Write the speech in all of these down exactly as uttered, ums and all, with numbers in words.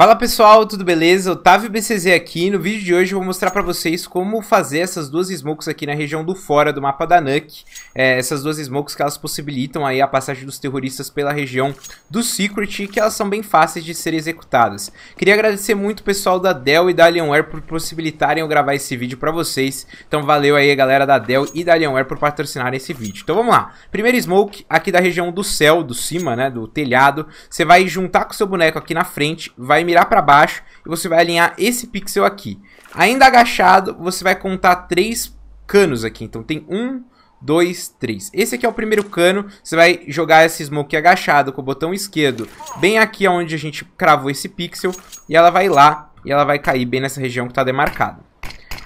Fala pessoal, tudo beleza? Otávio B C Z aqui. No vídeo de hoje eu vou mostrar para vocês como fazer essas duas smokes aqui na região do fora do mapa da nuc. É, essas duas smokes que elas possibilitam aí a passagem dos terroristas pela região do Secret, que elas são bem fáceis de serem executadas. Queria agradecer muito o pessoal da Dell e da Alienware por possibilitarem eu gravar esse vídeo para vocês. Então valeu aí a galera da Dell e da Alienware por patrocinarem esse vídeo. Então vamos lá. Primeiro smoke aqui da região do céu, do cima, né, do telhado. Você vai juntar com o seu boneco aqui na frente, vai mirar para baixo e você vai alinhar esse pixel aqui. Ainda agachado, você vai contar três canos aqui. Então tem um, dois, três. Esse aqui é o primeiro cano. Você vai jogar esse smoke agachado com o botão esquerdo, bem aqui onde a gente cravou esse pixel, e ela vai lá e ela vai cair bem nessa região que está demarcada.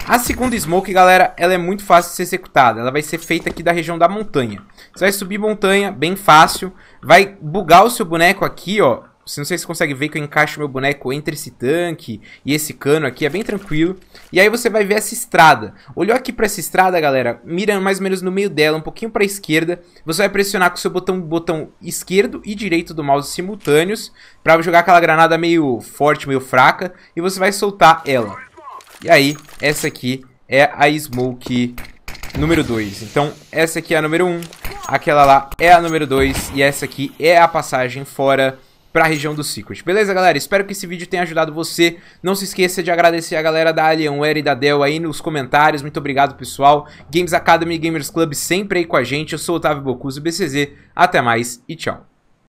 A segunda smoke, galera, ela é muito fácil de ser executada. Ela vai ser feita aqui da região da montanha. Você vai subir montanha, bem fácil. Vai bugar o seu boneco aqui, ó. Não sei se você consegue ver que eu encaixo meu boneco entre esse tanque e esse cano aqui, é bem tranquilo. E aí você vai ver essa estrada. Olhou aqui pra essa estrada, galera, mira mais ou menos no meio dela, um pouquinho pra esquerda. Você vai pressionar com o seu botão, botão esquerdo e direito do mouse simultâneos, pra jogar aquela granada meio forte, meio fraca, e você vai soltar ela. E aí, essa aqui é a smoke número dois. Então, essa aqui é a número um, aquela lá é a número dois, e essa aqui é a passagem fora para a região do Secret. Beleza, galera? Espero que esse vídeo tenha ajudado você. Não se esqueça de agradecer a galera da Alienware e da Dell aí nos comentários. Muito obrigado, pessoal. Games Academy Gamers Club sempre aí com a gente. Eu sou o Otávio Boccuzzi, B C Z. Até mais e tchau.